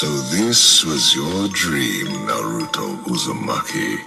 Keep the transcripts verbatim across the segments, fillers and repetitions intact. So this was your dream, Naruto Uzumaki.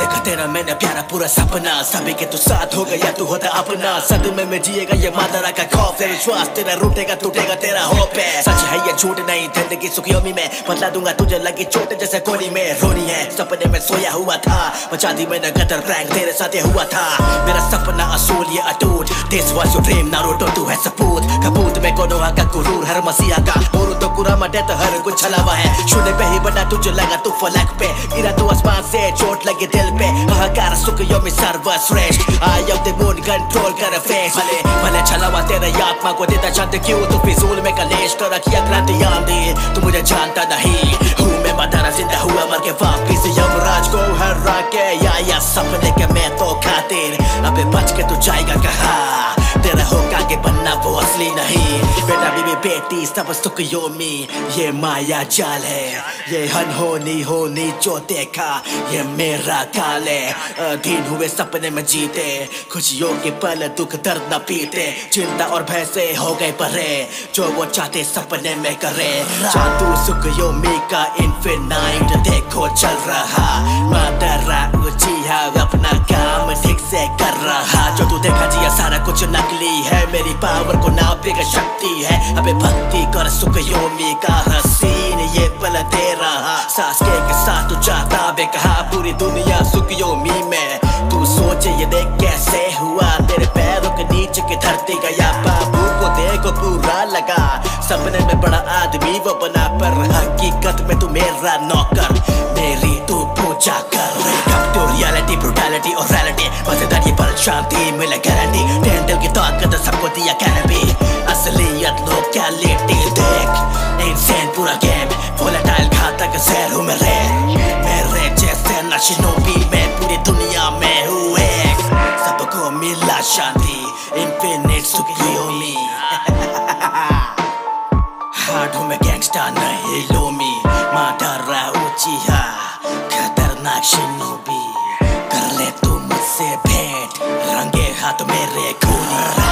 देखा तेरा मैंने प्यारा पूरा सपना सभी के तू साथ हो गया तू होता अपना सदमे में जिएगा ये मादरा का खौफ है विश्वास तेरा रूटेगा टूटेगा तेरा होप है सच है ये झूठ नहीं जिंदगी सुखियोमी में बदला दूंगा तुझे लगी छोटे जैसे कोनी में रोनी है सपने में सोया हुआ था बचा दी मैंने गदर प्रैंक तेरे साथ ये हुआ था मेरा सपना असूल ये अटूट this was your dream Naruto तू है सपूत कबूत में कोनोहा का गुरूर हर मसीहा का और तो कुरामा दे तो हर कुछ छलावा है शून्य पे ही बना तुझे लगा तू फलक पे गिरा तू आसमान से चोट लगी दिल पे अहंकार सुखियोमी सर्वश्रेष्ठ eye of the moon control कर फेस भले भले छलावा तेरा आत्मा को देता शांत क्यों तू फिजूल में कलेश तो रखिया क्रांति आंधी तू मुझे जानता नहीं हूँ मैं मदारा जिंदा हुआ मर के वापिस यमराज को हरा के या या सपने के मैं तो खातिर अबे बच के तू जाएगा कहाँ तेरा होगा के बनना वो असली नहीं बेटा बीबी बेटी सब सुखयोमी ये माया जाल है ये अनहोनी होनी जो देखा ये मेरा काल है अधीन हुए सपने में जीते खुशियों के पल दुख दर्द न पीते चिंता और भय से हो गए परे जो वो चाहते सपने में करे जादू सुखयोमी का इनफिनाइट देखो चल रहा मादरा उचीहा अपना काम ठीक से कर रहा जो तू देखा जिया सारा कुछ नकली है मेरी पावर को नापने का शक्ति है अबे भक्ति कर सुखयोमी का हसीन ये पल दे रहा सांस के साथ तू जाता बे कहा पूरी दुनिया सुखयोमी में तू सोच ये देख कैसे हुआ तेरे पैरों के नीचे की धरती गया बाबू को देखो पूरा लगा सपने में बड़ा आदमी वो बना पर हकीकत में तू मेरा नौकर मेरी तू पूजा कर कब तो रियलिटी ब्रूटैलिटी और रियलिटी मजेदार ये पल शांति मिले गारंटी डेंटल की ताकत सबको दिया कैनबी असलियत लोग क्या लेटी देख इंसान पूरा गेम वोलेटाइल घातक जहर हूँ मेरे मेरे जैसे नशीनोबी मैं पूरी दुनिया में हूँ एक सबको मिला शांति इन्फिनिट सुखियोमी हाथों में गैंगस्टर नहीं लोमी मादारा उचीहा खतरनाक शिनोबी कर ले तू मुझसे भेंट रंगे हाथ मेरे खूनी